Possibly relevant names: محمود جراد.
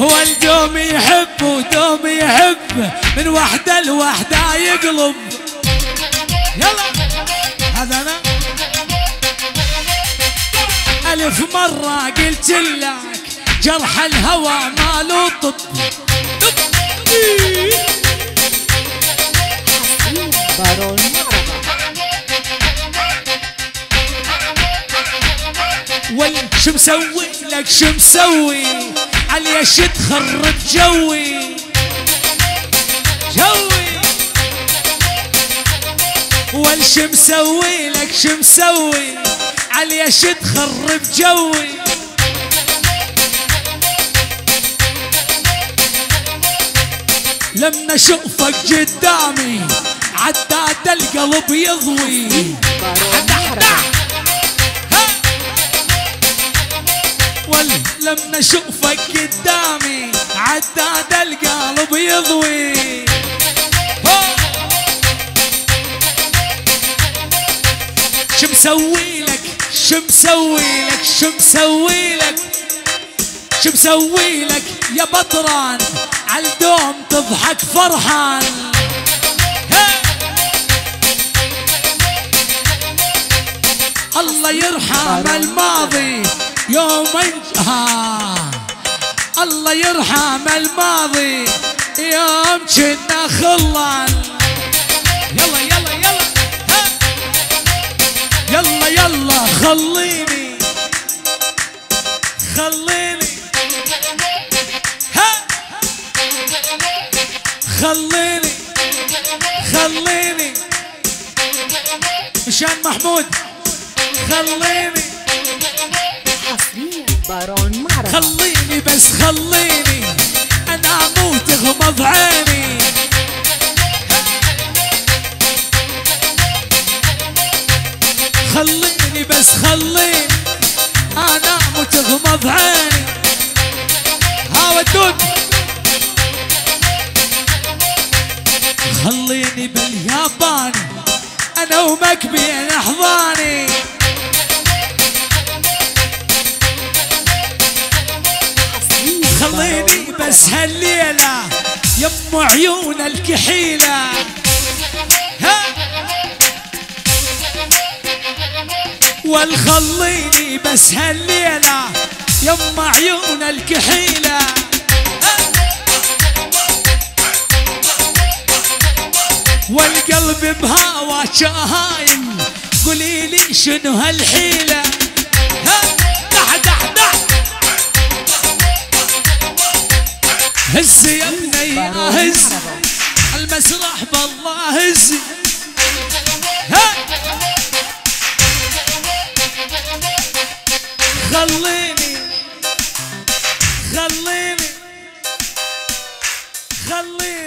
هو الدوم يحب ودوم يحب من وحده لوحده يقلب. يلا هذا انا الف مره قلت لك جرح الهوى ماله طب. شو مسوي لك شو مسوي علي تخرب جوي جوي والشو مسوي لك شو مسوي علي تخرب جوي لما شوفك قدامي عداد القلب يضوي. لما اشوفك قدامي عداد القلب يضوي شو مسوي لك شو مسوي لك شو مسوي لك شو مسوي لك يا بطران على الدوم تضحك فرحان. الله يرحم الماضي يوم انتهى الله يرحم الماضي يوم كنا خلان. يلا يلا يلا ها. يلا يلا خليني خليني ها خليني خليني مشان محمود خليني خليني بس خليني انا اموت اغمض عيني خليني بس خليني انا اموت اغمض عيني. ها ودود خليني بالياباني انا ومك بين احضاني خليني بس هالليلة يم عيون الكحيلة. ها والخليني بس هالليلة يم عيون الكحيلة. والقلب بهوا شاهايم قولي لي شنو هالحيلة. ها هز يا ابني هز المسرح بالله هز. ها خليني خليني خليني